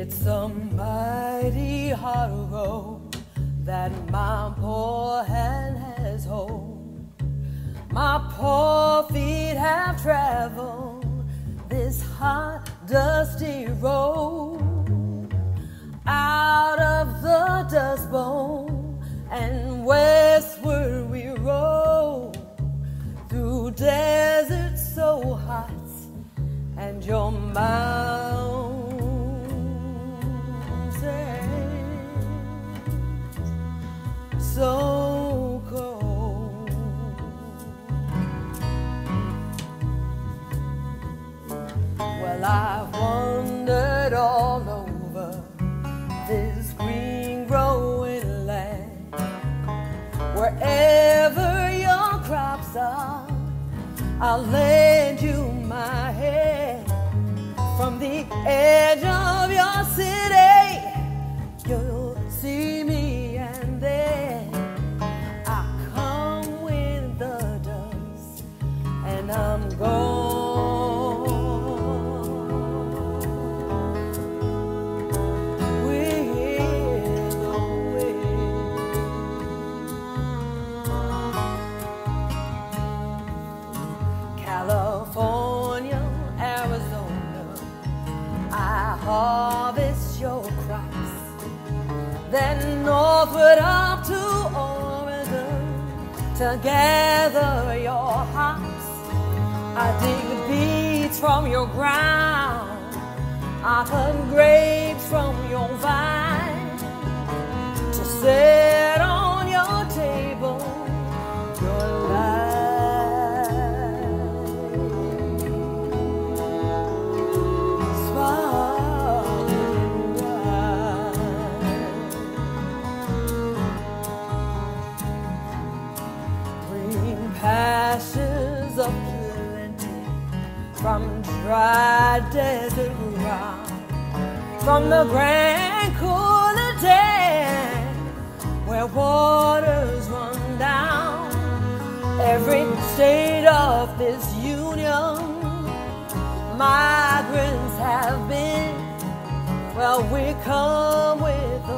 It's a mighty hard road that my poor hand has hold. My poor feet have traveled this hot, dusty road, out of the dust bowl and westward we roll, through deserts so hot and your mouth. So cold. Well, I've wandered all over this green growing land, wherever your crops are, I'll lend you my hand. From the edge of your city, you'll see me, and there I'm gone with the wind. California, Arizona, I harvest your crops, then northward up to Oregon to gather your hops. I dig beets from your ground, I cut grapes from your vine, to set on your table your life, swallowing wine. Green pastures of from dry desert rock, from the Grand Coulee Dam, where waters run down. Every state of this union, migrants have been. Well, we come with